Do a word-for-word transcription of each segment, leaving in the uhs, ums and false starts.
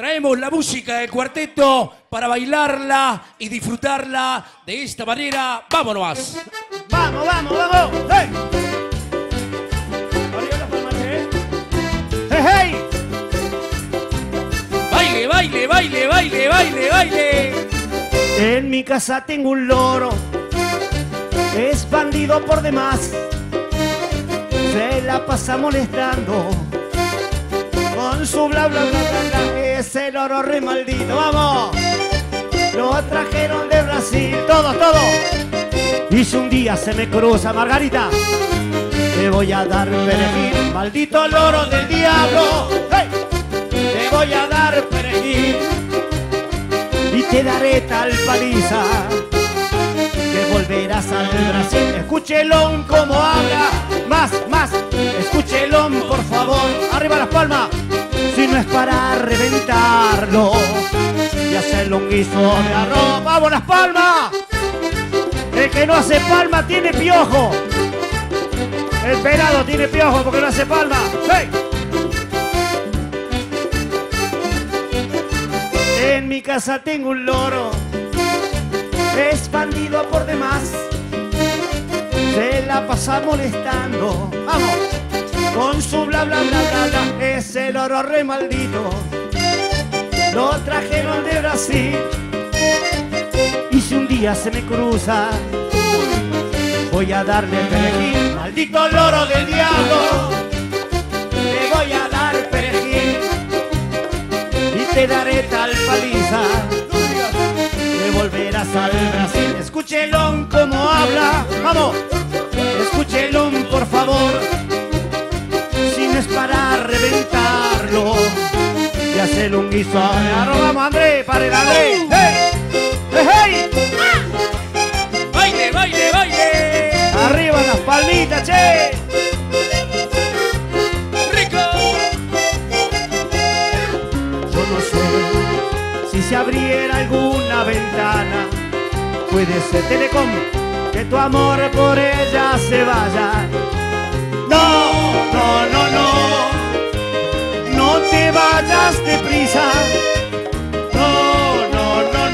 traemos la música del cuarteto para bailarla y disfrutarla de esta manera. ¡Vámonos! ¡Vamos, vamos, vamos! ¡Hey! ¡Hey, hey! ¡Baile, baile, baile, baile, baile, baile! En mi casa tengo un loro, es bandido por demás, se la pasa molestando con su bla bla bla bla bla. Es el oro re maldito, vamos. Lo trajeron de Brasil, todos, todos. Y si un día se me cruza Margarita, te voy a dar perejil, maldito loro del diablo. ¡Hey! Te voy a dar perejil y te daré tal paliza que volverás al Brasil. Escúchelo como habla, más, más, escúchelo por favor. Arriba las palmas, si no es para reventarlo y hacerlo un guiso de arroz. ¡Vamos las palmas! El que no hace palma tiene piojo. El pelado tiene piojo porque no hace palma. ¡Hey! En mi casa tengo un loro, es bandido por demás, se la pasa molestando, vamos, con su bla bla bla bla bla. Es el oro re maldito, lo trajeron de Brasil. Y si un día se me cruza, voy a darle perejil, maldito loro del diablo, le voy a dar perejil y te daré tal paliza, volverás al Brasil. Escúchelo como habla, vamos, escúchelo por favor, si no es para reventarlo y hacerlo un guiso. Vamos André, para el André. ¡Hey! ¡Hey, hey! ¡Baile, baile, baile! Arriba las palmitas, che. ¡Rico! Yo no sé si se abriera alguna ventana, puede ser Telecom, que tu amor por ella se vaya. No, no, no, no, no te vayas deprisa. No, no, no,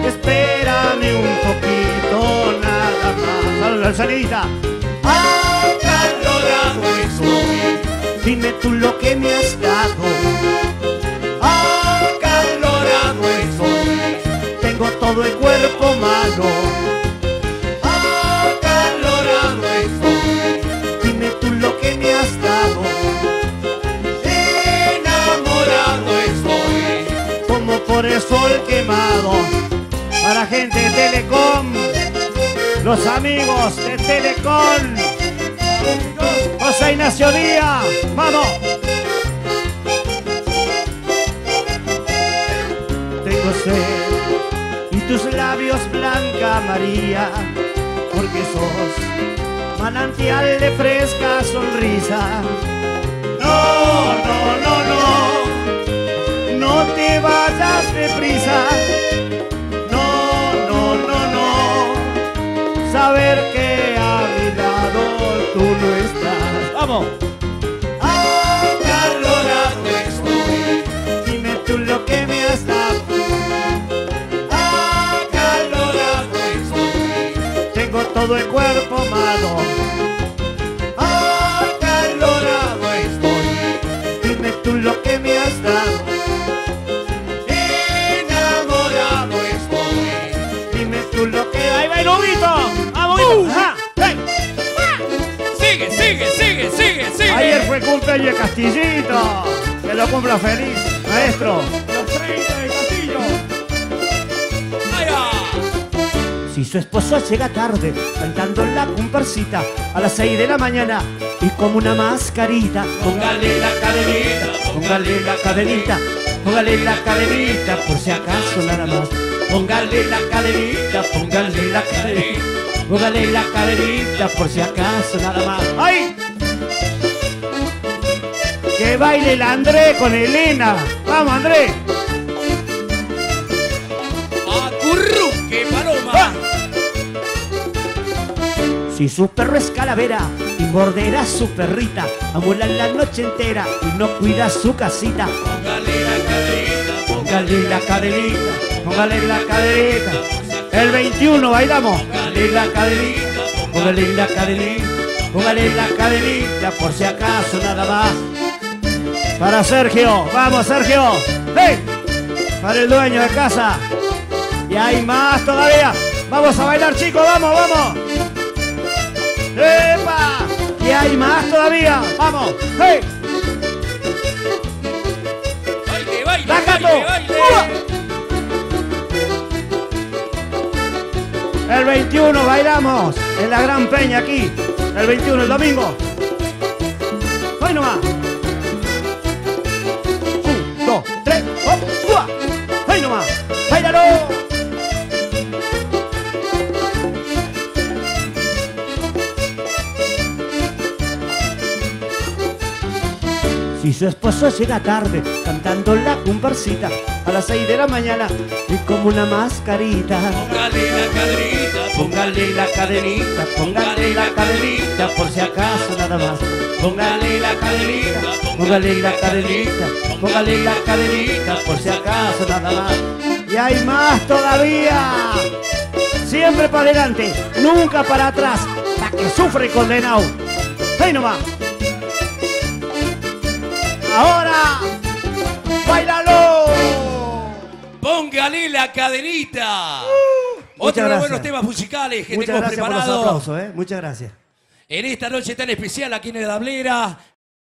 no, espérame un poquito nada más. Salud, la salidita. Acá lo dado estoy, dime tú lo que me has dado. Todo el cuerpo malo, acalorado estoy, dime tú lo que me has dado. Enamorado estoy, como por el sol quemado. A la gente de Telecom, los amigos de Telecom, José Ignacio Díaz, vamos. Tengo sed tus labios, Blanca María, porque sos manantial de fresca sonrisa. No, no, no, no, no te vayas deprisa. No, no, no, no, saber que a mi lado tú no estás. ¡Vamos! Acalorado estoy, dime tú lo que me has dado. Todo el cuerpo malo, acalorado estoy, dime tú lo que me has dado. Enamorado estoy, dime tú lo que... ¡Ahí va el lobito! ¡Vamos! Uh, hey. ¡Sigue, sigue, sigue, sigue, sigue! Ayer fue cumpleaños de Castillito, que lo cumpla feliz, maestro. Y su esposo llega tarde, cantando la comparsita a las seis de la mañana y como una mascarita. Póngale la cadenita, póngale la cadenita, póngale la cadenita, por si acaso nada más. Póngale la cadenita, póngale la cadenita, póngale la cadenita, por si acaso nada más. ¡Ay! Que baile el André con Elena. ¡Vamos André! ¡Qué paloma! ¡Ah! Si su perro es calavera, y morderá su perrita, amula la noche entera y no cuida su casita. Póngale la caderita, póngale la caderita, póngale la caderita. El veintiuno bailamos. Póngale la caderita, póngale la caderita, póngale la caderita, por si acaso nada más. Para Sergio, vamos Sergio. ¡Hey! Para el dueño de casa. Y hay más todavía. Vamos a bailar, chicos, vamos, vamos. ¡Epa! Y hay más todavía. Vamos. ¡Hey! ¡Baile, baile! ¡Tacato! Baile, baile. El veintiuno bailamos en la Gran Peña aquí. El veintiuno, el domingo. ¡Hoy nomás! Un, dos, tres, ¡hop! ¡Hoy nomás! ¡Bailalo! Si su esposo llega tarde, cantando la comparsita a las seis de la mañana y como una mascarita. Póngale la cadenita, póngale la cadenita, póngale la cadenita, por si acaso nada más. Póngale la cadenita, póngale la cadenita, póngale la cadenita, por si acaso nada más. Y hay más todavía. Siempre para adelante, nunca para atrás, para que sufre condenado. ¡Ahí nomás! Ahora, ¡báilalo! Póngale la cadenita. Uh, Otro de los buenos temas musicales que muchas tenemos preparados. Muchas gracias por los aplausos, ¿eh? Muchas gracias. En esta noche tan especial aquí en Diablera,